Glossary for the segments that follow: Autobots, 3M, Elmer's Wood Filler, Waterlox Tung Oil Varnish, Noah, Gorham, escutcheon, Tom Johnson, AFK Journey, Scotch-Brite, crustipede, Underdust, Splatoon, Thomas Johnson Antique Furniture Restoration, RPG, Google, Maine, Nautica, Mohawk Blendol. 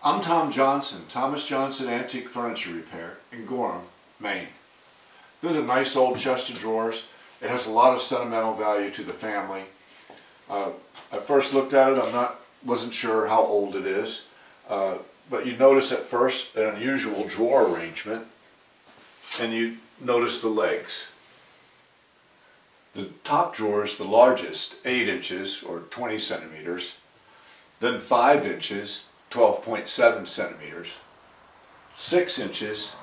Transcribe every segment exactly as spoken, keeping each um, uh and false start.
I'm Tom Johnson, Thomas Johnson Antique Furniture Repair in Gorham, Maine. This is a nice old chest of drawers. It has a lot of sentimental value to the family. Uh, I first looked at it, I'm not, wasn't sure how old it is, uh, but you notice at first an unusual drawer arrangement, and you notice the legs. The top drawer is the largest, eight inches or twenty centimeters, then five inches, twelve point seven centimeters, six inches,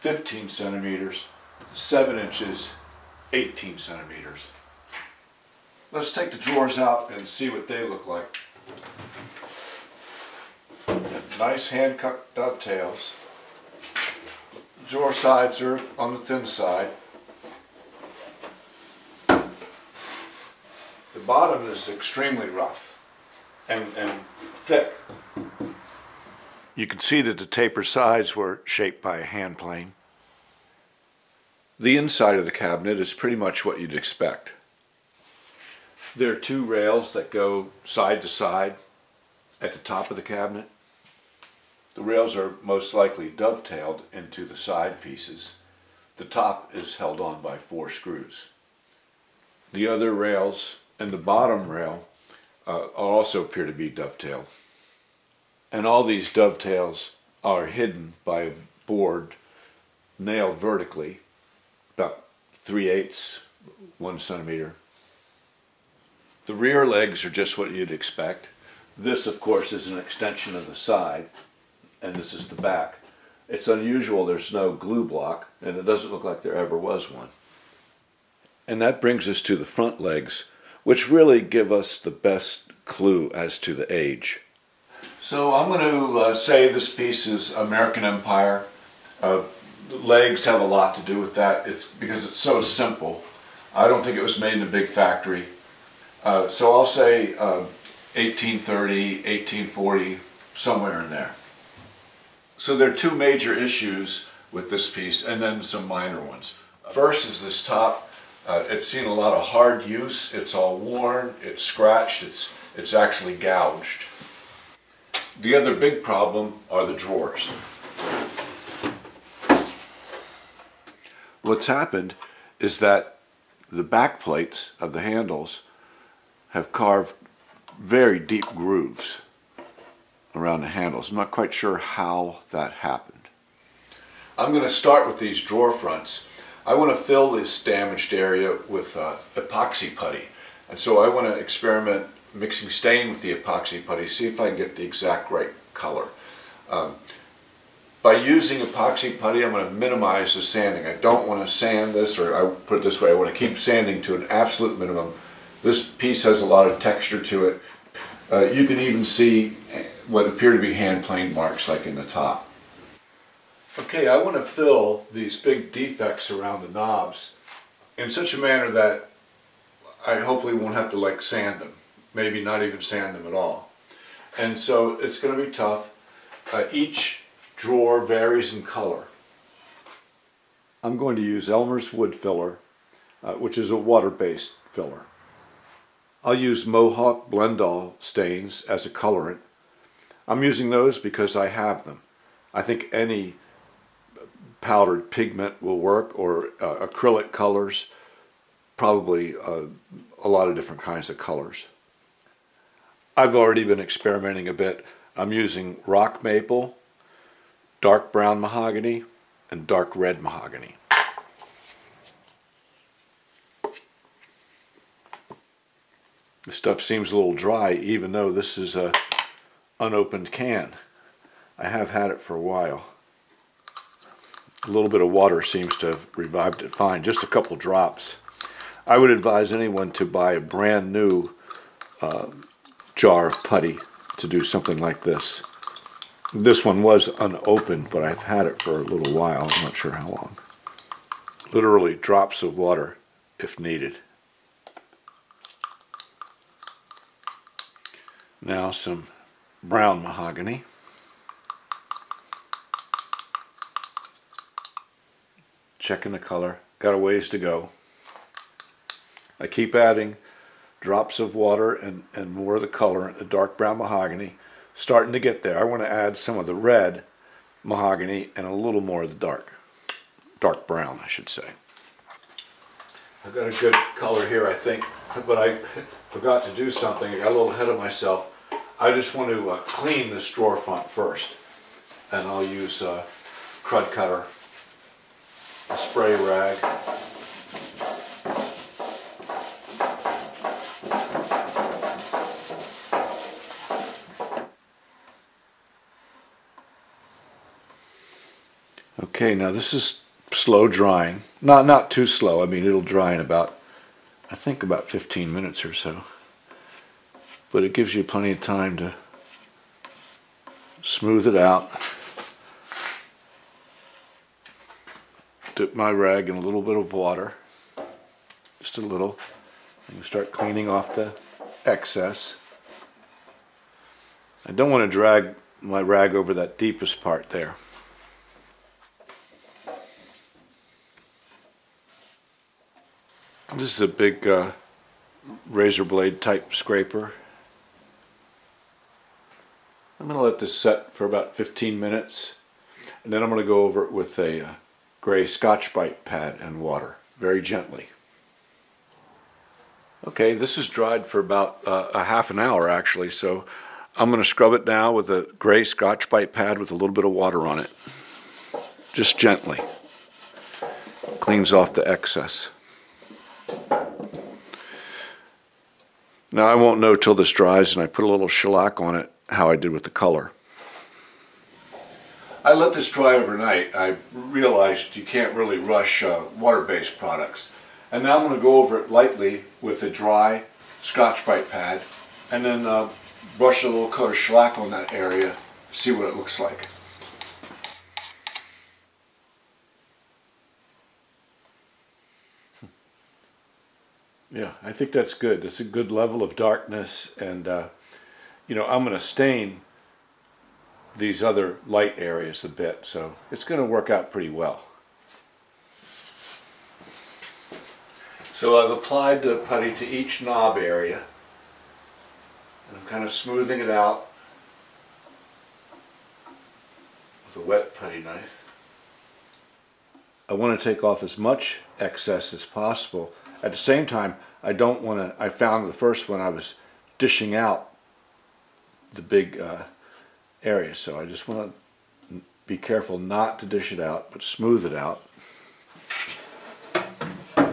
fifteen centimeters, seven inches, eighteen centimeters. Let's take the drawers out and see what they look like. Nice hand-cut dovetails. The drawer sides are on the thin side. The bottom is extremely rough and, and thick. You can see that the taper sides were shaped by a hand plane. The inside of the cabinet is pretty much what you'd expect. There are two rails that go side to side at the top of the cabinet. The rails are most likely dovetailed into the side pieces. The top is held on by four screws. The other rails and the bottom rail uh, also appear to be dovetailed. And all these dovetails are hidden by a board nailed vertically, about three eighths, one centimeter. The rear legs are just what you'd expect. This, of course, is an extension of the side, and this is the back. It's unusual there's no glue block, and it doesn't look like there ever was one. And that brings us to the front legs, which really give us the best clue as to the age. So I'm going to uh, say this piece is American Empire. Uh, legs have a lot to do with that. It's because it's so simple. I don't think it was made in a big factory. Uh, so I'll say uh, eighteen thirty, eighteen forty, somewhere in there. So there are two major issues with this piece, and then some minor ones. First is this top. Uh, it's seen a lot of hard use. It's all worn, it's scratched, it's, it's actually gouged. The other big problem are the drawers. What's happened is that the back plates of the handles have carved very deep grooves around the handles. I'm not quite sure how that happened. I'm going to start with these drawer fronts. I want to fill this damaged area with uh, epoxy putty, and so I want to experiment mixing stain with the epoxy putty, see if I can get the exact right color. Um, by using epoxy putty, I'm going to minimize the sanding. I don't want to sand this, or I put it this way, I want to keep sanding to an absolute minimum. This piece has a lot of texture to it. Uh, you can even see what appear to be hand plane marks like in the top. Okay, I want to fill these big defects around the knobs in such a manner that I hopefully won't have to like sand them. Maybe not even sand them at all. And so it's going to be tough. Uh, each drawer varies in color. I'm going to use Elmer's Wood Filler, uh, which is a water-based filler. I'll use Mohawk Blendol stains as a colorant. I'm using those because I have them. I think any powdered pigment will work, or uh, acrylic colors, probably uh, a lot of different kinds of colors. I've already been experimenting a bit. I'm using rock maple, dark brown mahogany, and dark red mahogany. This stuff seems a little dry, even though this is an unopened can. I have had it for a while. A little bit of water seems to have revived it fine, just a couple drops. I would advise anyone to buy a brand new uh, jar of putty to do something like this. This one was unopened, but I've had it for a little while. I'm not sure how long. Literally drops of water if needed. Now some brown mahogany. Checking the color. Got a ways to go. I keep adding drops of water and, and more of the colorant, the dark brown mahogany, starting to get there. I want to add some of the red mahogany and a little more of the dark, dark brown, I should say. I've got a good color here, I think, but I forgot to do something. I got a little ahead of myself. I just want to uh, clean this drawer front first, and I'll use a uh, crud cutter, a spray rag. Okay, now this is slow drying. Not not too slow. I mean, it'll dry in about, I think, about fifteen minutes or so. But it gives you plenty of time to smooth it out. Dip my rag in a little bit of water, just a little, and start cleaning off the excess. I don't want to drag my rag over that deepest part there. This is a big uh, razor blade type scraper. I'm going to let this set for about fifteen minutes, and then I'm going to go over it with a uh, gray Scotch-Brite pad and water, very gently. Okay, this is dried for about uh, a half an hour actually, so I'm going to scrub it now with a gray Scotch-Brite pad with a little bit of water on it. Just gently. Cleans off the excess. Now I won't know till this dries and I put a little shellac on it, how I did with the color. I let this dry overnight. I realized you can't really rush uh, water-based products. And now I'm going to go over it lightly with a dry Scotch-Brite pad and then uh, brush a little coat of shellac on that area, see what it looks like. Yeah, I think that's good. It's a good level of darkness, and uh, you know, I'm going to stain these other light areas a bit, so it's going to work out pretty well. So I've applied the putty to each knob area, and I'm kind of smoothing it out with a wet putty knife. I want to take off as much excess as possible. At the same time, I don't want to, I found the first one I was dishing out the big uh, area, so I just want to be careful not to dish it out, but smooth it out. But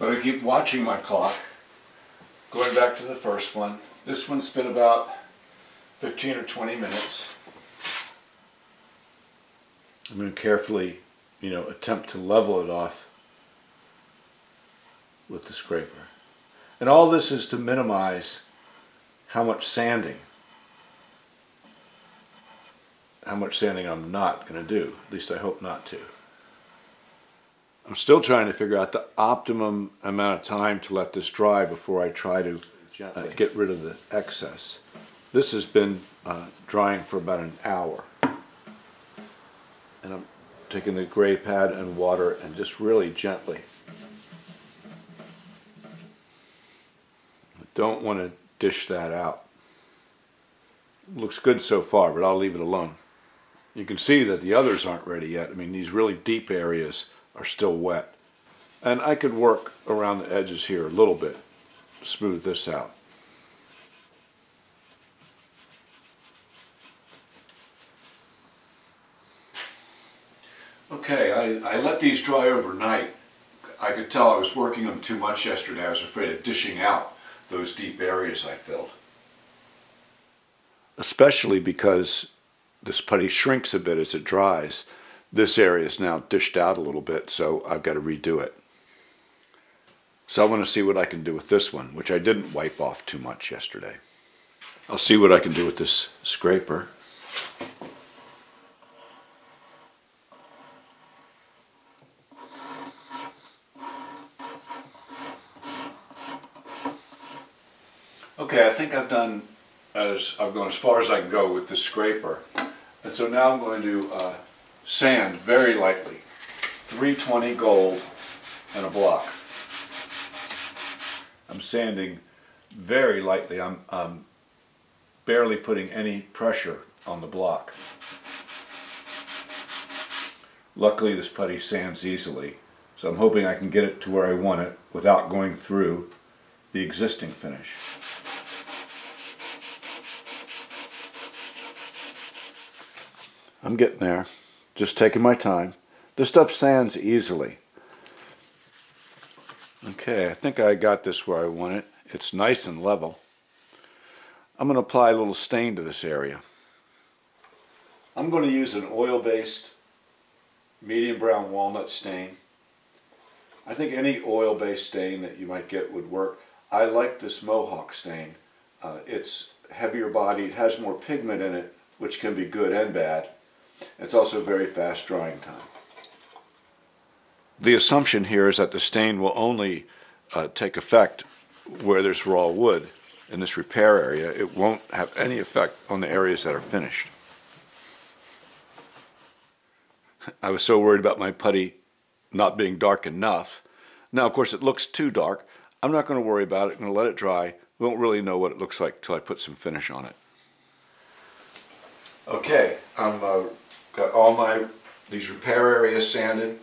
I keep watching my clock, going back to the first one. This one's been about fifteen or twenty minutes. I'm going to carefully, you know, attempt to level it off with the scraper. And all this is to minimize how much sanding, how much sanding I'm not going to do. At least I hope not to. I'm still trying to figure out the optimum amount of time to let this dry before I try to uh, get rid of the excess. This has been uh, drying for about an hour. And I'm taking the gray pad and water and just really gently. I don't want to dish that out. Looks good so far, but I'll leave it alone. You can see that the others aren't ready yet. I mean, these really deep areas are still wet. And I could work around the edges here a little bit, smooth this out. Okay, I, I let these dry overnight. I could tell I was working them too much yesterday. I was afraid of dishing out those deep areas I filled. Especially because this putty shrinks a bit as it dries. This area is now dished out a little bit, so I've got to redo it. So I want to see what I can do with this one, which I didn't wipe off too much yesterday. I'll see what I can do with this scraper. Okay, I think I've done as I've gone as far as I can go with the scraper, and so now I'm going to uh, sand very lightly, three twenty gold and a block. I'm sanding very lightly. I'm, I'm barely putting any pressure on the block. Luckily, this putty sands easily, so I'm hoping I can get it to where I want it without going through the existing finish. I'm getting there, just taking my time. This stuff sands easily. Okay, I think I got this where I want it. It's nice and level. I'm going to apply a little stain to this area. I'm going to use an oil-based medium brown walnut stain. I think any oil-based stain that you might get would work. I like this Mohawk stain. Uh, it's heavier bodied, has more pigment in it, which can be good and bad. It's also very fast drying time. The assumption here is that the stain will only uh, take effect where there's raw wood in this repair area. It won't have any effect on the areas that are finished. I was so worried about my putty not being dark enough. Now, of course, it looks too dark. I'm not going to worry about it. I'm going to let it dry. We won't really know what it looks like until I put some finish on it. Okay, I've uh, got all my these repair areas sanded.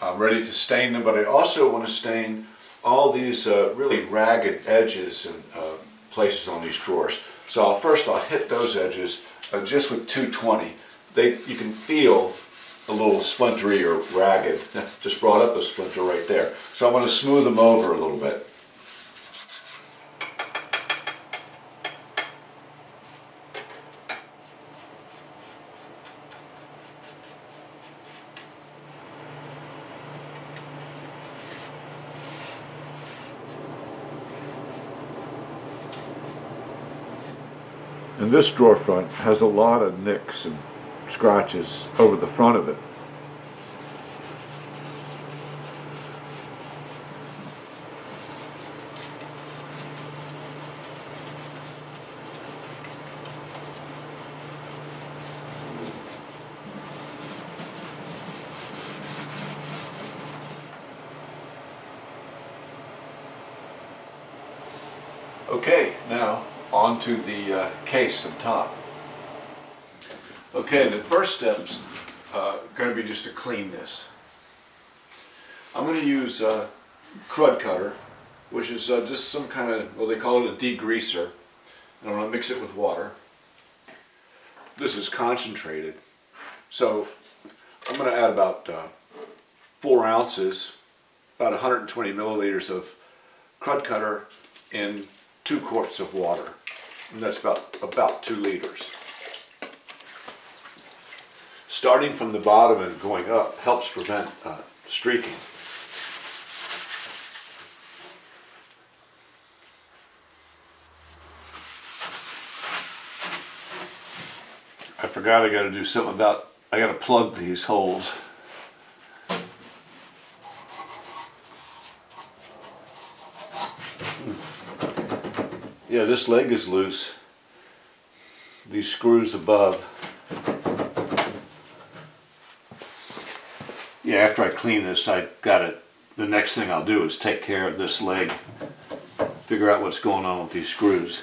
I'm ready to stain them, but I also want to stain all these uh, really ragged edges and uh, places on these drawers. So I'll, first I'll hit those edges uh, just with two twenty. They, you can feel a little splintery or ragged. Just brought up a splinter right there. So I want to smooth them over a little bit. And this drawer front has a lot of nicks and scratches over the front of it. Okay, now onto the uh, case and top. Okay, the first step's uh, going to be just to clean this. I'm going to use a uh, crud cutter, which is uh, just some kind of, well, they call it a degreaser. And I'm going to mix it with water. This is concentrated. So I'm going to add about uh, four ounces, about one hundred twenty milliliters of crud cutter in two quarts of water. And that's about, about two liters. Starting from the bottom and going up helps prevent uh, streaking. I forgot I got to do something about, I got to plug these holes. Yeah, this leg is loose. These screws above. Yeah, after I clean this, I got it. The next thing I'll do is take care of this leg, figure out what's going on with these screws.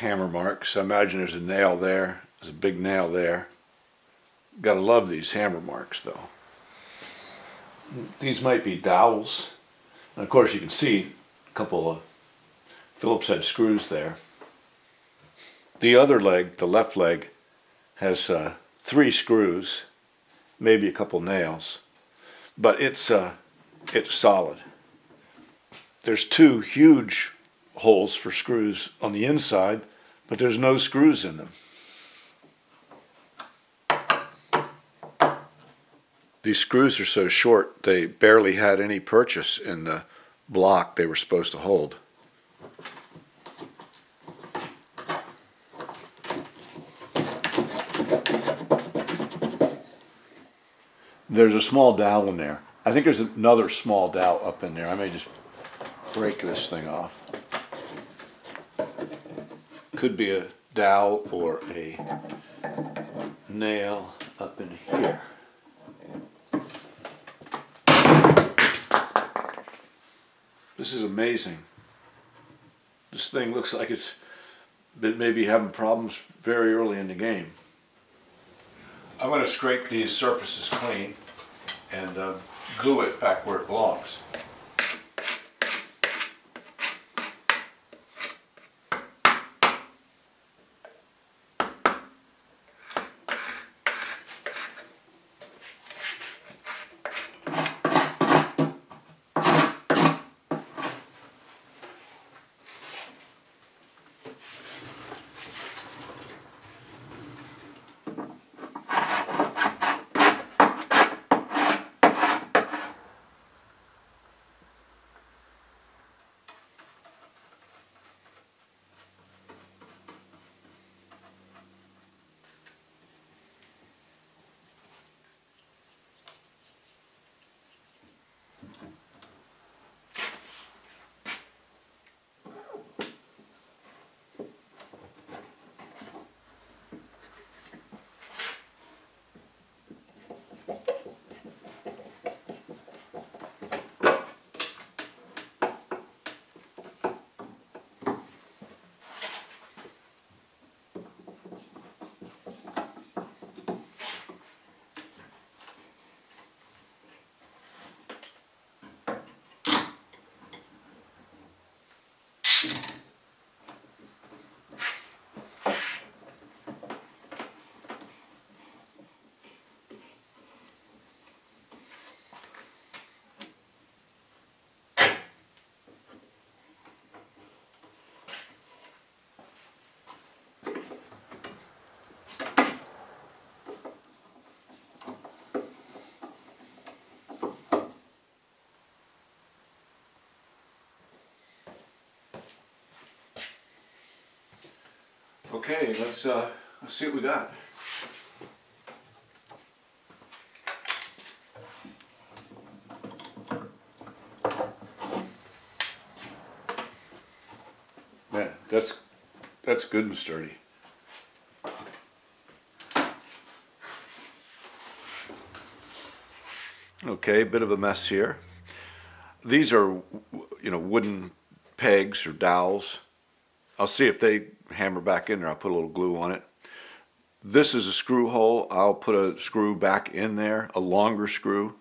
Hammer marks. I imagine there's a nail there. There's a big nail there. Gotta love these hammer marks though. These might be dowels. And of course you can see a couple of Phillips head screws there. The other leg, the left leg, has uh, three screws, maybe a couple nails, but it's, uh, it's solid. There's two huge holes for screws on the inside, but there's no screws in them. These screws are so short they barely had any purchase in the block they were supposed to hold. There's a small dowel in there. I think there's another small dowel up in there. I may just break this thing off. Could be a dowel or a nail up in here. This is amazing. This thing looks like it's been maybe having problems very early in the game. I'm going to scrape these surfaces clean and uh, glue it back where it belongs. Okay, let's, uh, let's see what we got. Man, that's, that's good and sturdy. Okay, a bit of a mess here. These are, you know, wooden pegs or dowels. I'll see if they hammer back in there. I'll put a little glue on it. This is a screw hole. I'll put a screw back in there, a longer screw.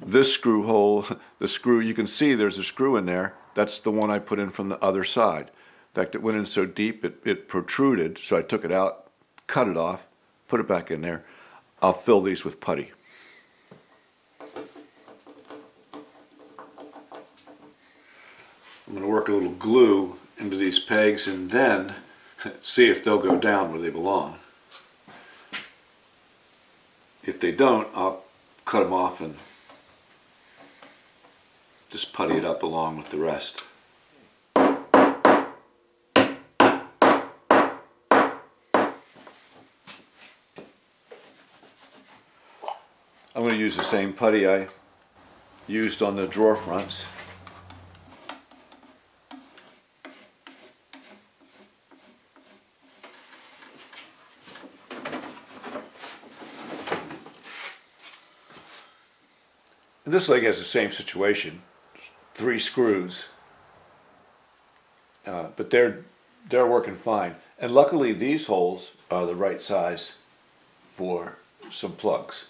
This screw hole, the screw, you can see there's a screw in there. That's the one I put in from the other side. In fact, it went in so deep it, it protruded, so I took it out, cut it off, put it back in there. I'll fill these with putty. I'm going to work a little glue into these pegs and then see if they'll go down where they belong. If they don't, I'll cut them off and just putty it up along with the rest. I'm going to use the same putty I used on the drawer fronts. And this leg has the same situation, three screws, uh, but they're they're working fine. And luckily, these holes are the right size for some plugs.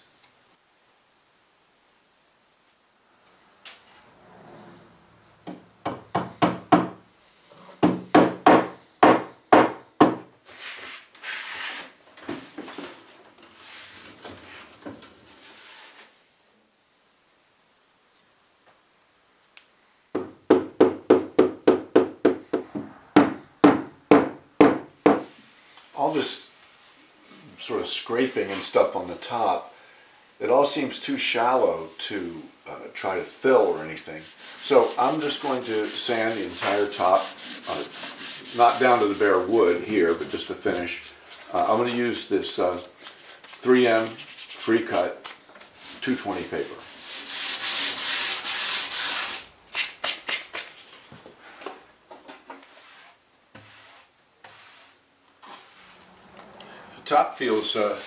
All this sort of scraping and stuff on the top It all seems too shallow to uh, try to fill or anything. So I'm just going to sand the entire top, uh, not down to the bare wood here, but just to finish. Uh, I'm going to use this uh, three M free cut two twenty paper. The top feels uh,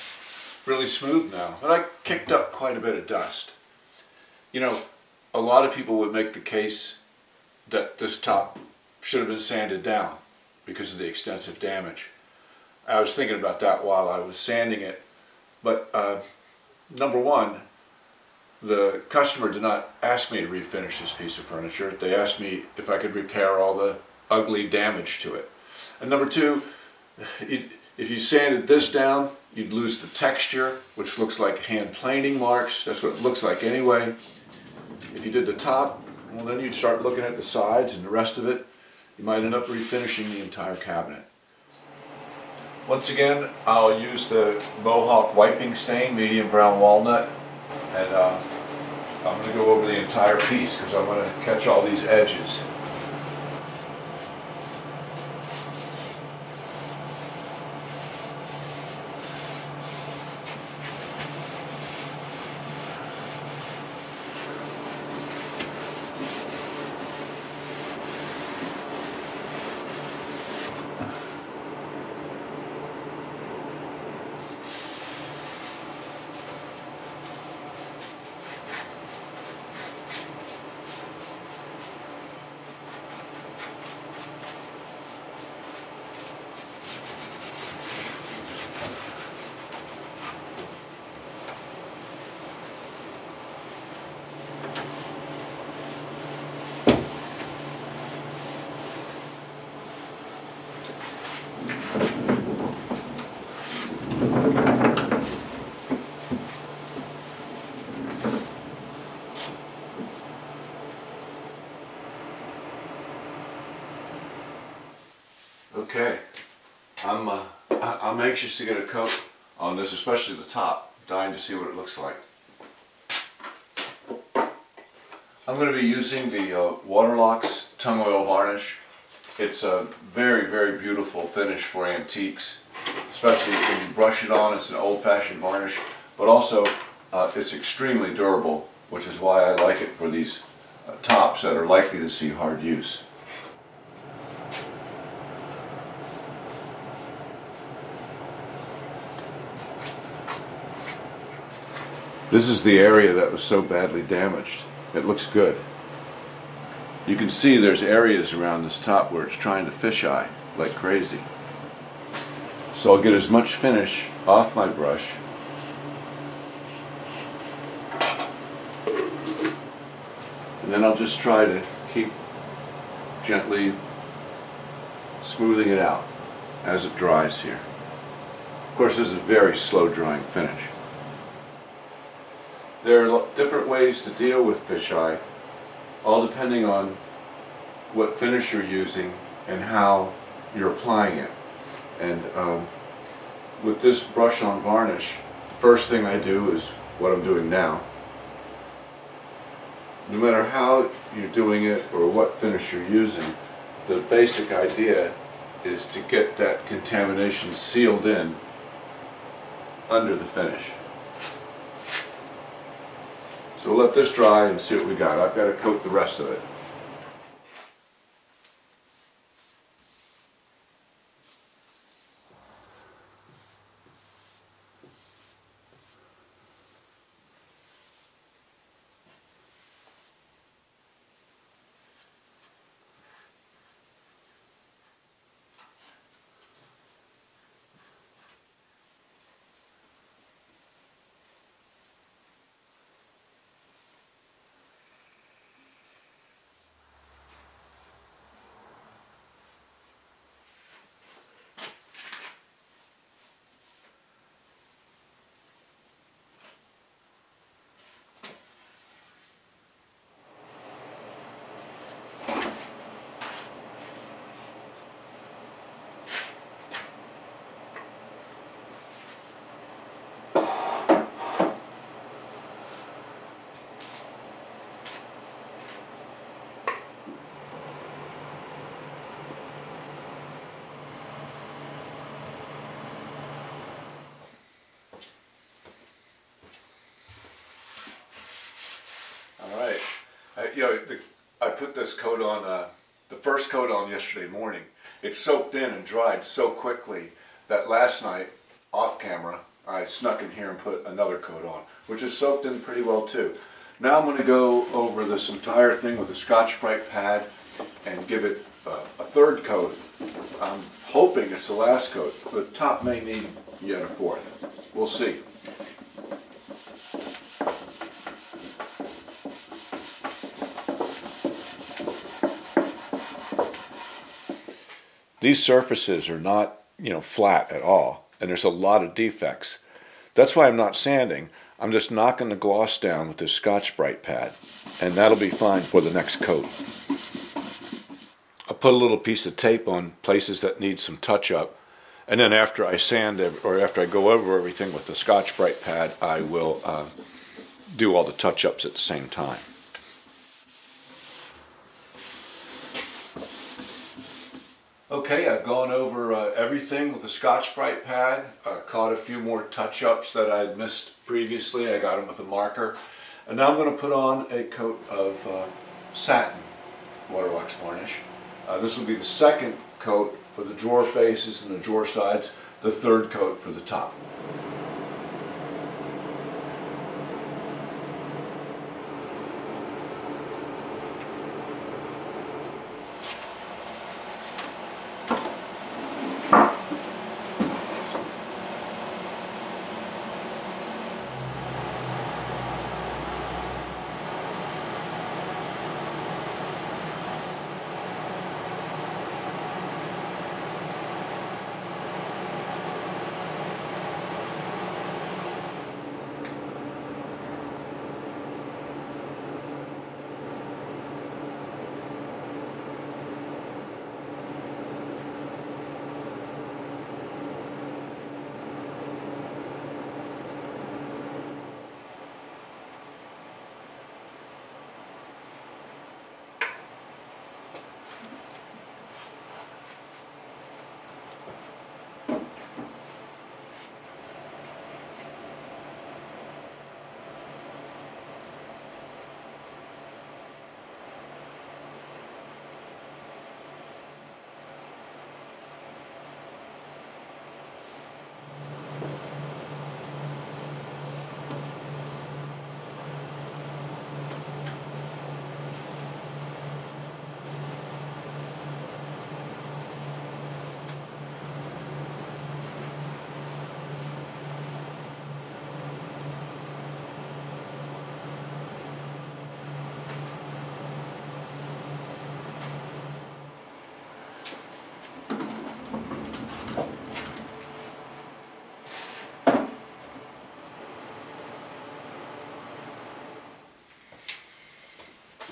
really smooth now, but I kicked up quite a bit of dust. You know, a lot of people would make the case that this top should have been sanded down because of the extensive damage. I was thinking about that while I was sanding it, but uh, number one, the customer did not ask me to refinish this piece of furniture. They asked me if I could repair all the ugly damage to it. And number two, it, if you sanded this down, you'd lose the texture, which looks like hand planing marks. That's what it looks like anyway. If you did the top, well, then you'd start looking at the sides and the rest of it. You might end up refinishing the entire cabinet. Once again, I'll use the Mohawk wiping stain, medium brown walnut, and uh, I'm going to go over the entire piece because I want to catch all these edges. Okay, I'm, uh, I'm anxious to get a coat on this, especially the top. Dying to see what it looks like. I'm going to be using the uh, Waterlox Tung Oil Varnish. It's a very, very beautiful finish for antiques, especially when you brush it on. It's an old-fashioned varnish, but also uh, it's extremely durable, which is why I like it for these uh, tops that are likely to see hard use. This is the area that was so badly damaged. It looks good. You can see there's areas around this top where it's trying to fisheye like crazy. So I'll get as much finish off my brush and then I'll just try to keep gently smoothing it out as it dries here. Of course, this is a very slow drying finish. There are different ways to deal with fisheye, all depending on what finish you're using and how you're applying it. And um, with this brush on varnish, the first thing I do is what I'm doing now. No matter how you're doing it or what finish you're using, the basic idea is to get that contamination sealed in under the finish. So we'll let this dry and see what we got. I've got to coat the rest of it. you know, the, I put this coat on, uh, the first coat on yesterday morning. It soaked in and dried so quickly that last night, off camera, I snuck in here and put another coat on, which is soaked in pretty well too. Now I'm going to go over this entire thing with a Scotch-Brite pad and give it uh, a third coat. I'm hoping it's the last coat, but the top may need yet a fourth. We'll see. These surfaces are not, you know, flat at all, and there's a lot of defects. That's why I'm not sanding. I'm just knocking the gloss down with this Scotch-Brite pad, and that'll be fine for the next coat. I put a little piece of tape on places that need some touch-up, and then after I sand or after I go over everything with the Scotch-Brite pad, I will uh, do all the touch-ups at the same time. Okay, I've gone over uh, everything with the Scotch-Brite pad. I uh, caught a few more touch-ups that I had missed previously. I got them with a marker. And now I'm going to put on a coat of uh, satin Waterlox varnish. Uh, this will be the second coat for the drawer faces and the drawer sides, the third coat for the top.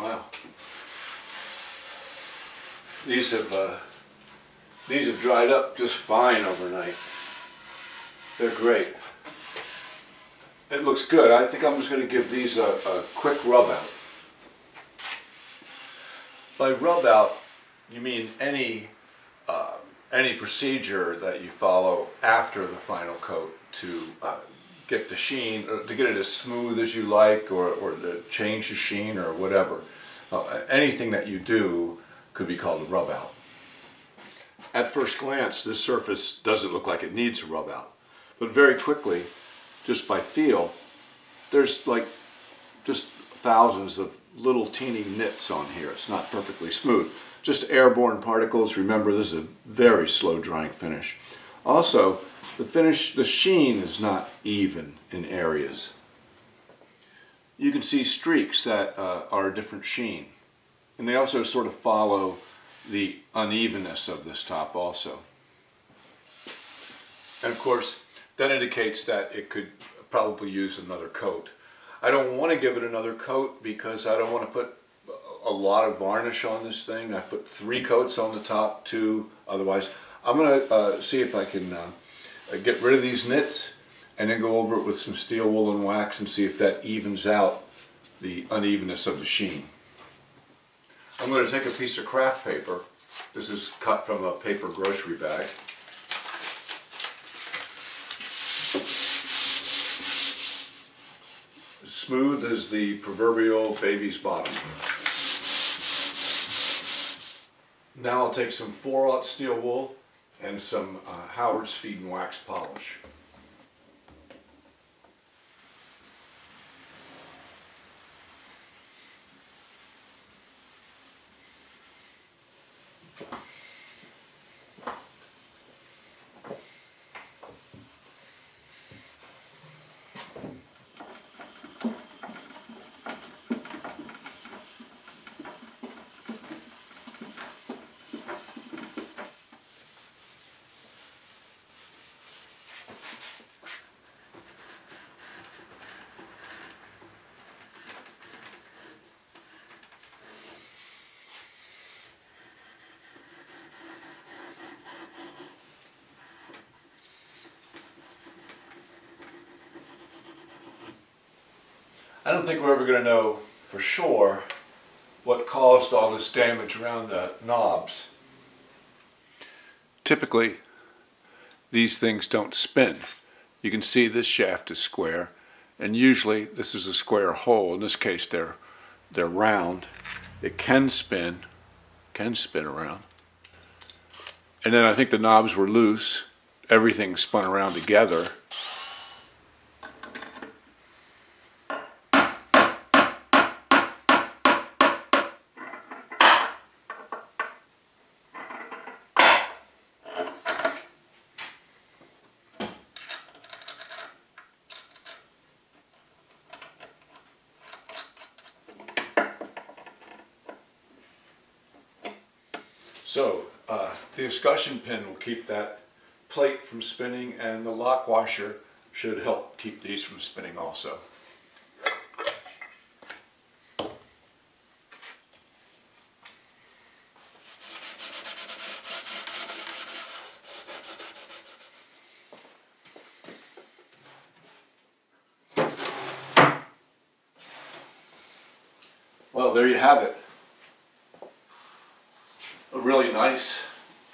Wow, these have uh, these have dried up just fine overnight. They're great. It looks good. I think I'm just going to give these a, a quick rub out. By rub out, you mean any uh, any procedure that you follow after the final coat to uh, get the sheen, or to get it as smooth as you like, or, or to change the sheen or whatever. Uh, anything that you do could be called a rub out. At first glance, this surface doesn't look like it needs a rub out. But very quickly, just by feel, there's like just thousands of little teeny nits on here. It's not perfectly smooth. Just airborne particles. Remember, this is a very slow drying finish. Also, the finish, the sheen is not even in areas. You can see streaks that uh, are a different sheen. And they also sort of follow the unevenness of this top also. And of course, that indicates that it could probably use another coat. I don't want to give it another coat because I don't want to put a lot of varnish on this thing. I put three coats on the top, two otherwise. I'm going to uh, see if I can uh, get rid of these nits and then go over it with some steel wool and wax and see if that evens out the unevenness of the sheen. I'm going to take a piece of craft paper. This is cut from a paper grocery bag. Smooth as the proverbial baby's bottom. Now I'll take some four aught steel wool and some uh, Howard's feed and wax polish. I don't think we're ever going to know for sure what caused all this damage around the knobs. Typically, these things don't spin. You can see this shaft is square, and usually this is a square hole. In this case, they're they're round. It can spin, can spin around. And then I think the knobs were loose. Everything spun around together. So uh, the escutcheon pin will keep that plate from spinning, and the lock washer should help keep these from spinning also. Well, there you have it. A really nice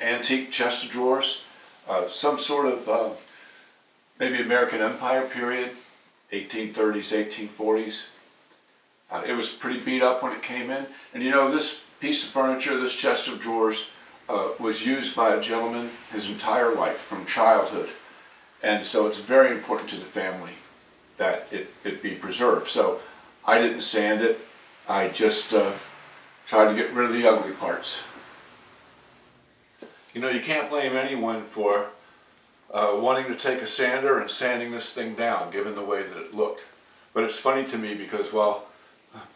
antique chest of drawers, uh, some sort of uh, maybe American Empire period, eighteen thirties, eighteen forties. Uh, it was pretty beat up when it came in. And you know, this piece of furniture, this chest of drawers, uh, was used by a gentleman his entire life from childhood. And so it's very important to the family that it, it be preserved. So I didn't sand it. I just uh, tried to get rid of the ugly parts. You know, you can't blame anyone for uh, wanting to take a sander and sanding this thing down, given the way that it looked. But it's funny to me because, well,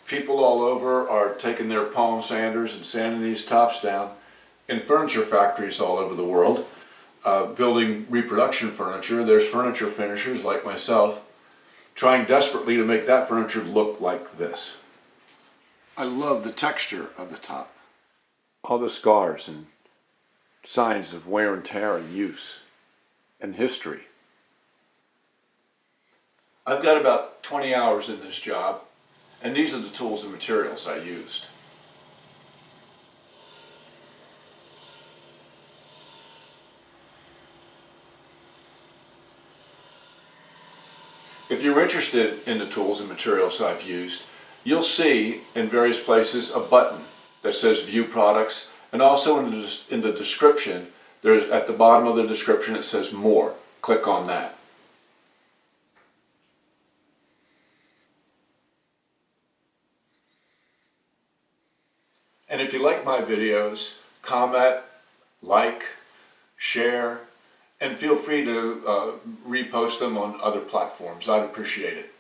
people all over are taking their palm sanders and sanding these tops down in furniture factories all over the world, uh, building reproduction furniture. There's furniture finishers like myself trying desperately to make that furniture look like this. I love the texture of the top, all the scars and signs of wear and tear and use and history. I've got about twenty hours in this job, and these are the tools and materials I used. If you're interested in the tools and materials I've used, you'll see in various places a button that says View Products. And also in the, in the description, there's at the bottom of the description it says More. Click on that. And if you like my videos, comment, like, share, and feel free to uh, repost them on other platforms. I'd appreciate it.